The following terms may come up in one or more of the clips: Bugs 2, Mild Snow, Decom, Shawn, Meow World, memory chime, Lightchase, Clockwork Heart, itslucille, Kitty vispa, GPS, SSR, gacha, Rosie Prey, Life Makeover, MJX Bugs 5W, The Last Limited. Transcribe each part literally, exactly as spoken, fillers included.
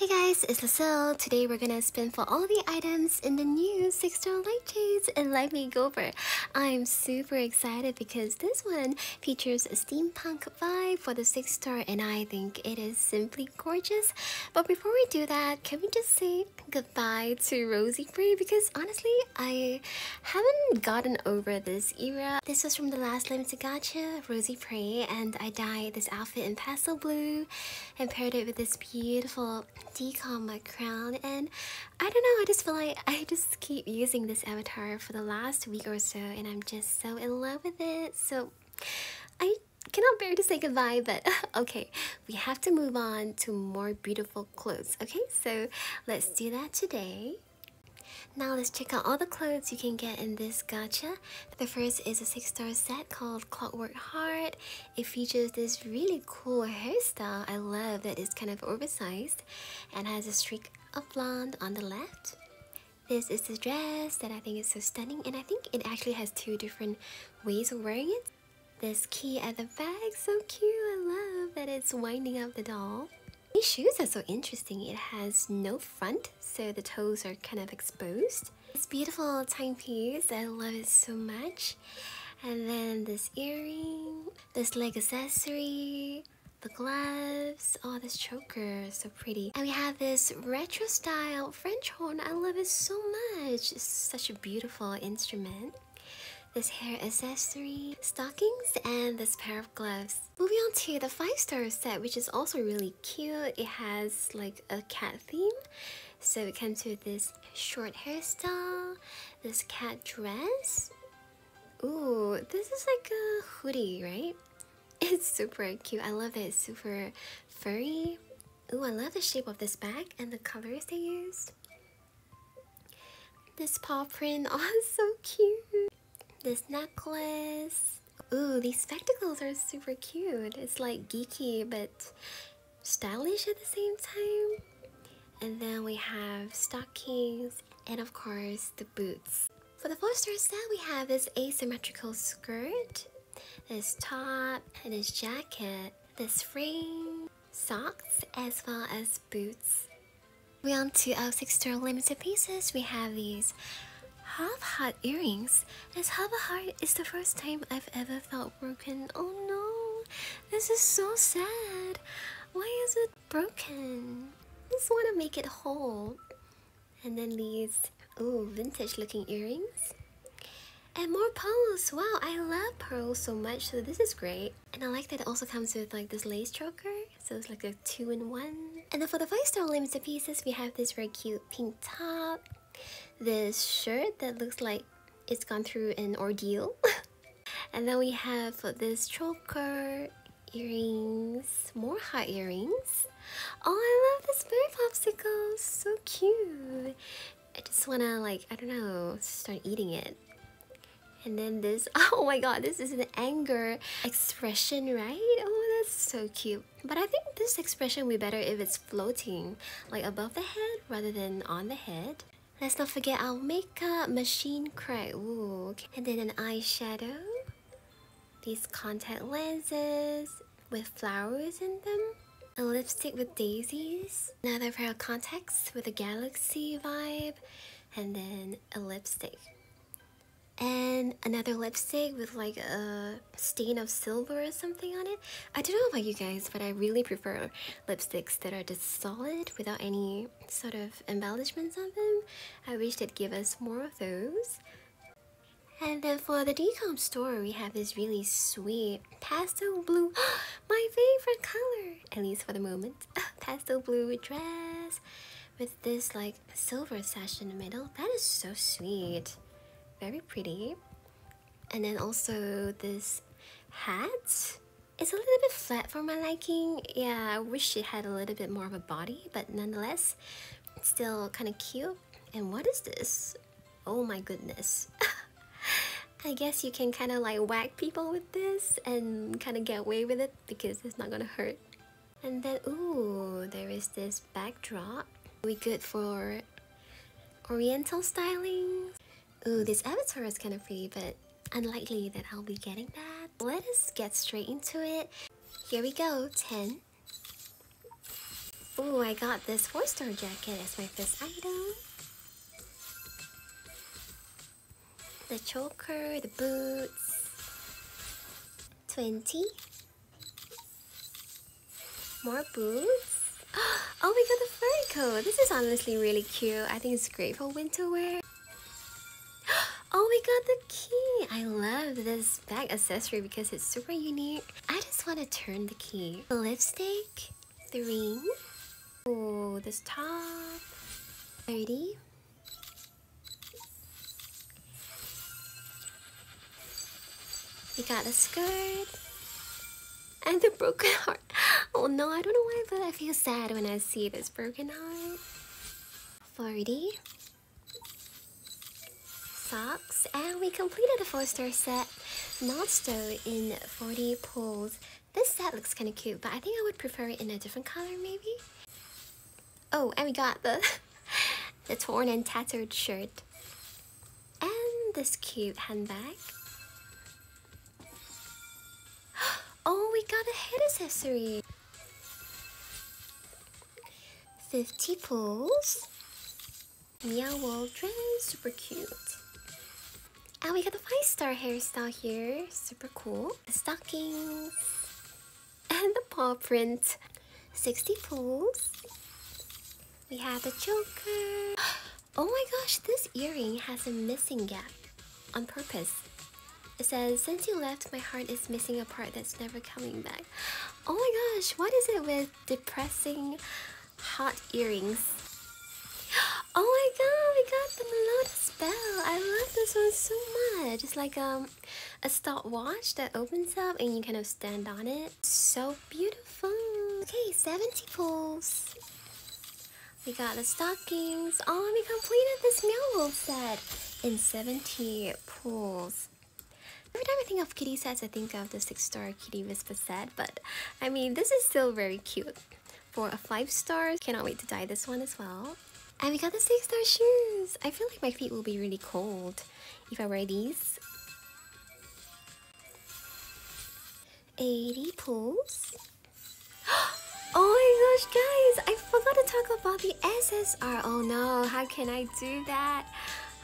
Hey guys, it's Lucille. Today we're gonna spin for all the items in the new six star Light Shades and Life Makeover. I'm super excited because this one features a steampunk vibe for the six star and I think it is simply gorgeous. But before we do that, can we just say goodbye to Rosie Prey because honestly, I haven't gotten over this era. This was from The Last Limited Gacha, Rosie Prey, and I dyed this outfit in pastel blue and paired it with this beautiful decom my crown, and I don't know, I just feel like I just keep using this avatar for the last week or so and I'm just so in love with it, so I cannot bear to say goodbye. But okay, we have to move on to more beautiful clothes. Okay, so let's do that today. Now let's check out all the clothes you can get in this gacha. The first is a six star set called Clockwork Heart. It features this really cool hairstyle. I love that it's kind of oversized and has a streak of blonde on the left. This is the dress that I think is so stunning, and I think it actually has two different ways of wearing it. This key at the back, so cute. I love that it's winding up the doll. These shoes are so interesting. It has no front, so the toes are kind of exposed. This beautiful timepiece, I love it so much. And then this earring, this leg accessory, the gloves, oh, this choker, so pretty. And we have this retro style French horn. I love it so much. It's such a beautiful instrument. This hair accessory, stockings, and this pair of gloves. Moving on to the five star set, which is also really cute. It has like a cat theme. So it comes with this short hairstyle, this cat dress. Ooh, this is like a hoodie, right? It's super cute. I love it. It's super furry. Ooh, I love the shape of this bag and the colors they used. This paw print, oh, it's so cute. This necklace. Ooh, these spectacles are super cute. It's like geeky but stylish at the same time. And then we have stockings and of course the boots. For the four star set, we have this asymmetrical skirt, this top, and this jacket, this frame, socks, as well as boots. Moving on to our six star limited pieces, we have these half heart earrings. This half heart is the first time I've ever felt broken. Oh no, this is so sad. Why is it broken? I just want to make it whole. And then these, ooh, vintage looking earrings. And more pearls. Wow, I love pearls so much, so this is great. And I like that it also comes with like this lace choker, so it's like a two in one. And then for the five star limited pieces, we have this very cute pink top, this shirt that looks like it's gone through an ordeal, and then we have this choker, earrings, more heart earrings. Oh, I love this berry popsicle, so cute. I just wanna, like, I don't know, start eating it. And then this, oh my god, this is an anger expression, right? Oh, that's so cute. But I think this expression would be better if it's floating, like above the head rather than on the head. Let's not forget our makeup, machine cry, ooh, and then an eyeshadow, these contact lenses with flowers in them, a lipstick with daisies, another pair of contacts with a galaxy vibe, and then a lipstick. And another lipstick with like a stain of silver or something on it. I don't know about you guys, but I really prefer lipsticks that are just solid without any sort of embellishments on them. I wish they'd give us more of those. And then for the decom store, we have this really sweet pastel blue, my favorite color, at least for the moment, pastel blue dress with this like silver sash in the middle. That is so sweet. Very pretty. And then also this hat. It's a little bit flat for my liking. Yeah, I wish it had a little bit more of a body, but nonetheless, it's still kind of cute. And what is this? Oh my goodness. I guess you can kind of like whack people with this and kind of get away with it because it's not gonna hurt. And then, ooh, there is this backdrop. We good for oriental styling. Ooh, this avatar is kind of pretty, but unlikely that I'll be getting that. Let us get straight into it. Here we go, ten. Oh, I got this four-star jacket as my first item. The choker, the boots. twenty. More boots. Oh, we got the fur coat. This is honestly really cute. I think it's great for winter wear. Oh, we got the key. I love this bag accessory because it's super unique. I just want to turn the key. The lipstick. The ring. Oh, this top. thirty. We got a skirt and the broken heart. Oh no, I don't know why, but I feel sad when I see this broken heart. forty. Socks, and we completed a four-star set. Not Snow in forty pulls. This set looks kind of cute, but I think I would prefer it in a different color maybe. Oh, and we got the the torn and tattered shirt and this cute handbag. Oh, we got a head accessory. fifty pulls. Meow World dress, super cute. And we got a five-star hairstyle here, super cool. The stockings and the paw print. sixty pulls. We have a choker. Oh my gosh, this earring has a missing gap on purpose. It says, since you left, my heart is missing a part that's never coming back. Oh my gosh, what is it with depressing hot earrings? Oh my god, we got the Melodious Bell. I love this one so much. It's like um, a stopwatch that opens up and you kind of stand on it. So beautiful. Okay, seventy pulls. We got the stockings. Oh, we completed this Meow World set in seventy pulls. Every time I think of kitty sets, I think of the six-star Kitty Vispa set, but I mean, this is still very cute. For a five-star, cannot wait to dye this one as well. And we got the six-star shoes! I feel like my feet will be really cold if I wear these. eighty pulls. Oh my gosh, guys! I forgot to talk about the S S R! Oh no, how can I do that?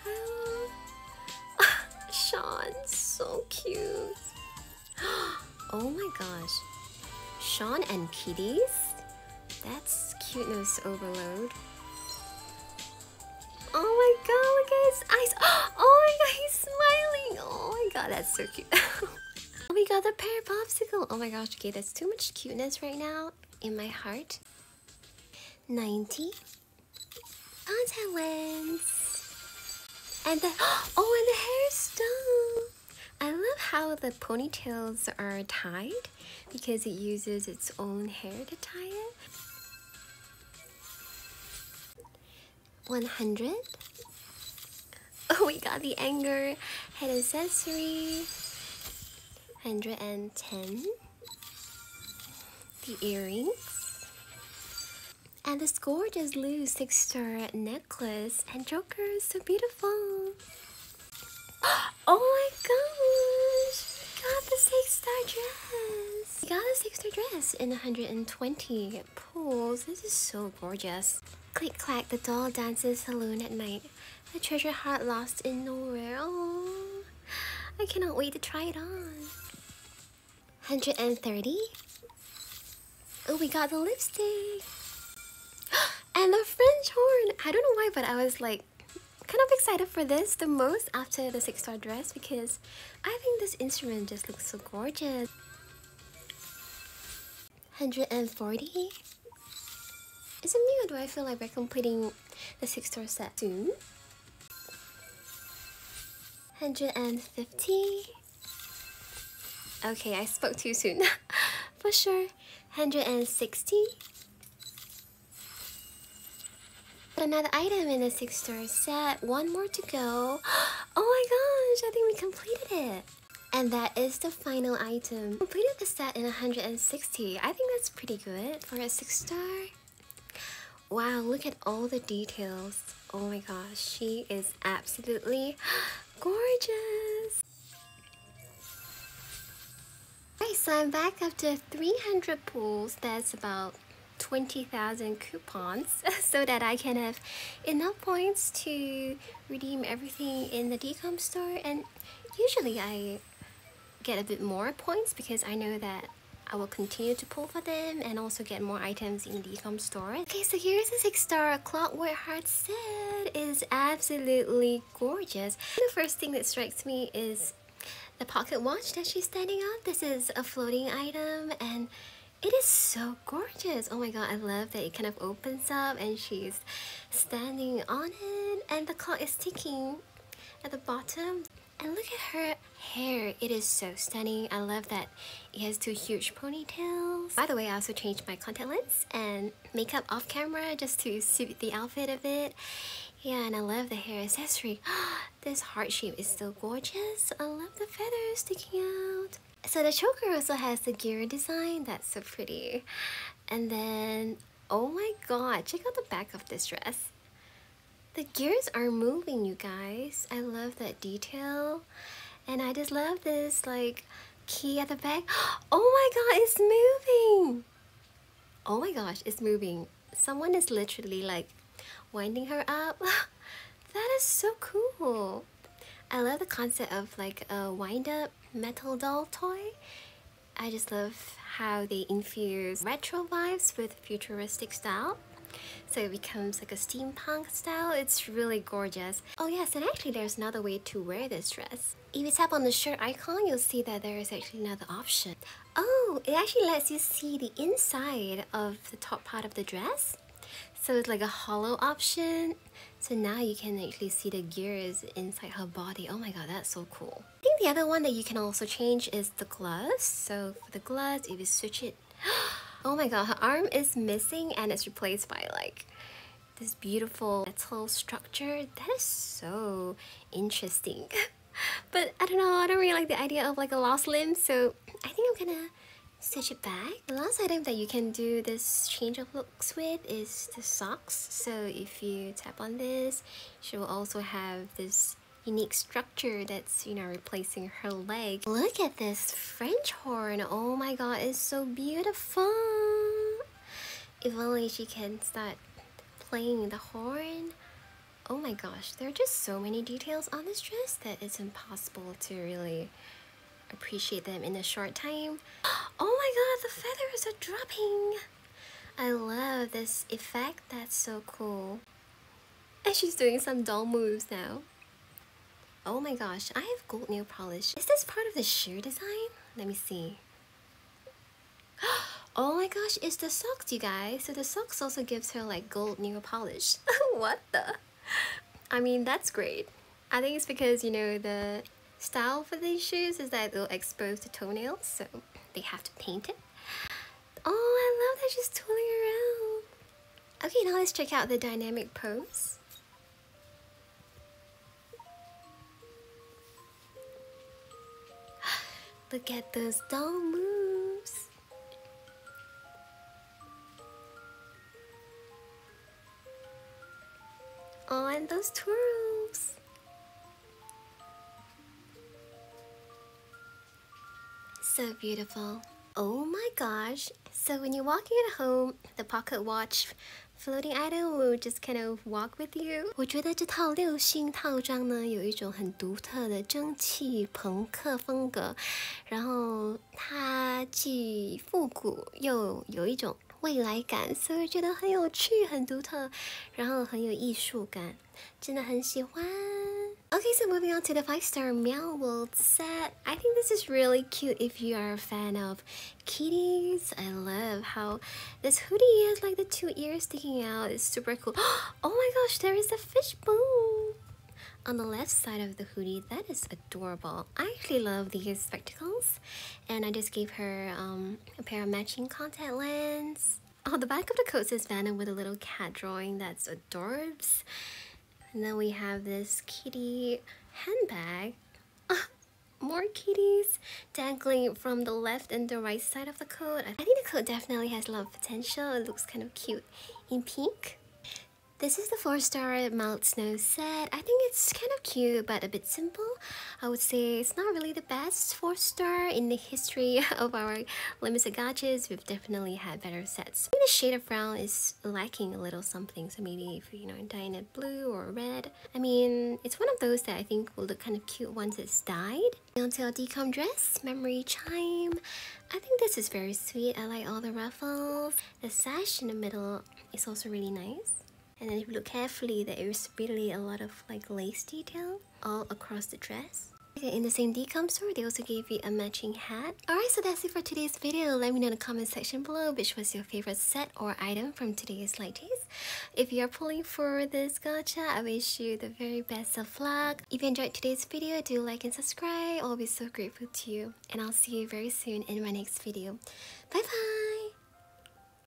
Oh. Sean, so cute. Oh my gosh. Sean and kitties? That's cuteness overload. Oh my god, look at his eyes. Oh my god, he's smiling. Oh my god, that's so cute. Oh my god, the pear popsicle. Oh my gosh, okay, that's too much cuteness right now in my heart. ninety. Contact lens. And the, oh, and the hairstyle! I love how the ponytails are tied because it uses its own hair to tie it. one hundred. Oh, we got the anger head accessory. one hundred ten. The earrings. And this gorgeous loose six-star necklace and choker, so beautiful. Oh my gosh! We got the six-star dress. We got the six-star dress in one hundred twenty pulls. This is so gorgeous. Click clack, the doll dances alone at night. A treasure heart lost in nowhere. Oh, I cannot wait to try it on. one hundred thirty. Oh, we got the lipstick. And the French horn! I don't know why, but I was like kind of excited for this the most after the six-star dress because I think this instrument just looks so gorgeous. one hundred forty. Is it me or do I feel like we're completing the six-star set soon? one hundred fifty. Okay, I spoke too soon. For sure. one hundred sixty. Another item in the six-star set. One more to go. Oh my gosh, I think we completed it. And that is the final item. Completed the set in one hundred sixty. I think that's pretty good for a six-star. Wow, look at all the details. Oh my gosh, she is absolutely gorgeous. Alright, so I'm back after three hundred pulls. That's about twenty thousand coupons so that I can have enough points to redeem everything in the decom store. And usually I get a bit more points because I know that I will continue to pull for them and also get more items in the decom store. Okay, so here's a six star Clockwork Heart set. It's absolutely gorgeous. The first thing that strikes me is the pocket watch that she's standing on. This is a floating item and it is so gorgeous. Oh my god, I love that it kind of opens up and she's standing on it. And the clock is ticking at the bottom. And look at her hair, it is so stunning. I love that it has two huge ponytails. By the way, I also changed my contact lens and makeup off camera just to suit the outfit a bit. Yeah, and I love the hair accessory. This heart shape is so gorgeous. I love the feathers sticking out. So the choker also has the gear design, that's so pretty. And then, oh my god, check out the back of this dress. The gears are moving, you guys. I love that detail. And I just love this like key at the back. Oh my god, it's moving. Oh my gosh, it's moving. Someone is literally like winding her up. That is so cool. I love the concept of like a wind-up metal doll toy. I just love how they infuse retro vibes with futuristic style. So it becomes like a steampunk style. It's really gorgeous. Oh yes, and actually there's another way to wear this dress. If you tap on the shirt icon, you'll see that there is actually another option. Oh, it actually lets you see the inside of the top part of the dress. So it's like a hollow option. So now you can actually see the gears inside her body. Oh my god, that's so cool. I think the other one that you can also change is the gloves. So for the gloves, if you switch it... Oh my god, her arm is missing and it's replaced by like this beautiful metal structure. That is so interesting. But I don't know, I don't really like the idea of like a lost limb, so I think I'm gonna switch it back. The last item that you can do this change of looks with is the socks. So if you tap on this, she will also have this unique structure that's, you know, replacing her leg. Look at this French horn. Oh my god, it's so beautiful. If only she can start playing the horn. Oh my gosh, there are just so many details on this dress that it's impossible to really appreciate them in a short time. Oh my god, the feathers are dropping. I love this effect. That's so cool. And she's doing some doll moves now. Oh my gosh, I have gold nail polish. Is this part of the shoe design? Let me see. Oh my gosh, it's the socks, you guys. So the socks also gives her like gold nail polish. What the? I mean, that's great. I think it's because, you know, the style for these shoes is that they'll expose the toenails, so they have to paint it. Oh, I love that she's twirling around. Okay, now let's check out the dynamic pose. Look at those doll moves. Oh, and those twirls. So beautiful. Oh my gosh. So when you're walking at home, the pocket watch floating idol will just kind of walk with you. 我觉得这套六星套装呢，有一种很独特的蒸汽朋克风格，然后它既复古又有一种未来感，所以觉得很有趣、很独特，然后很有艺术感，真的很喜欢。Okay, so moving on to the five star Meow World set. I think this is really cute if you are a fan of kitties. I love how this hoodie has like the two ears sticking out. It's super cool. Oh my gosh, there is a fishbowl on the left side of the hoodie. That is adorable. I actually love these spectacles. And I just gave her um, a pair of matching contact lenses. Oh, the back of the coat says Venom with a little cat drawing. That's adorbs. And then we have this kitty handbag. More kitties dangling from the left and the right side of the coat. I think the coat definitely has a lot of potential. It looks kind of cute in pink. This is the four star Mild Snow set. I think it's kind of cute but a bit simple. I would say it's not really the best four star in the history of our limited gachas. We've definitely had better sets. I think the shade of brown is lacking a little something, so maybe if you know dye in a blue or red. I mean, it's one of those that I think will look kind of cute once it's dyed. Onto our decom dress, Memory Chime. I think this is very sweet. I like all the ruffles. The sash in the middle is also really nice. And then if you look carefully, there is really a lot of like lace detail all across the dress. In the same decom store, they also gave you a matching hat. Alright, so that's it for today's video. Let me know in the comment section below which was your favorite set or item from today's light taste. If you are pulling for this gacha, I wish you the very best of luck. If you enjoyed today's video, do like and subscribe. I'll be so grateful to you. And I'll see you very soon in my next video. Bye bye!